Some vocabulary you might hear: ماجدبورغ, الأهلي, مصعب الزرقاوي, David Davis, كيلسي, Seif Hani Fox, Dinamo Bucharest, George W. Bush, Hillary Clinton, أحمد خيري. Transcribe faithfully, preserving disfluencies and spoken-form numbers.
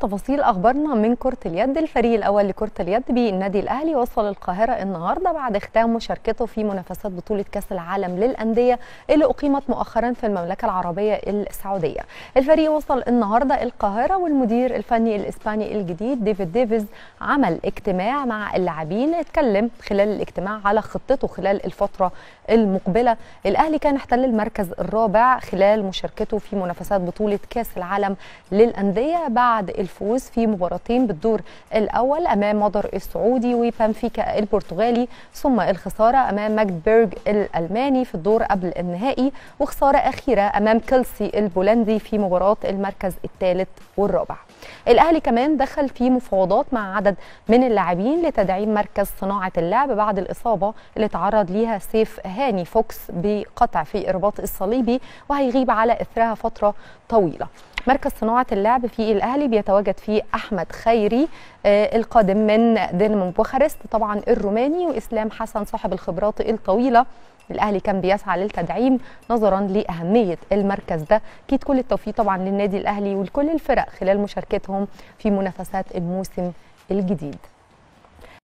تفاصيل أخبارنا من كرة اليد. الفريق الأول لكرة اليد بالنادي الأهلي وصل القاهرة النهاردة بعد ختام مشاركته في منافسات بطولة كأس العالم للأندية اللي أقيمت مؤخرا في المملكة العربية السعودية. الفريق وصل النهاردة القاهرة، والمدير الفني الإسباني الجديد ديفيد ديفيز عمل اجتماع مع اللاعبين، اتكلم خلال الاجتماع على خطته خلال الفترة المقبلة. الأهلي كان احتل المركز الرابع خلال مشاركته في منافسات بطولة كأس العالم للأندية بعد الفوز في مباراتين بالدور الأول أمام مضر السعودي وبنفيكا البرتغالي، ثم الخسارة أمام ماجدبورغ الألماني في الدور قبل النهائي، وخسارة أخيرة أمام كيلسي البولندي في مباراة المركز الثالث والرابع. الأهلي كمان دخل في مفاوضات مع عدد من اللاعبين لتدعيم مركز صناعة اللعب بعد الإصابة اللي تعرض ليها سيف هاني فوكس بقطع في الرباط الصليبي وهيغيب على إثرها فترة طويلة. مركز صناعة اللعب في الأهلي بيتواجد فيه أحمد خيري القادم من دينامو بوخارست طبعا الروماني، وإسلام حسن صاحب الخبرات الطويلة. الأهلي كان بيسعى للتدعيم نظرا لأهمية المركز ده. أكيد كل التوفيق طبعا للنادي الأهلي ولكل الفرق خلال مشاركتهم في منافسات الموسم الجديد.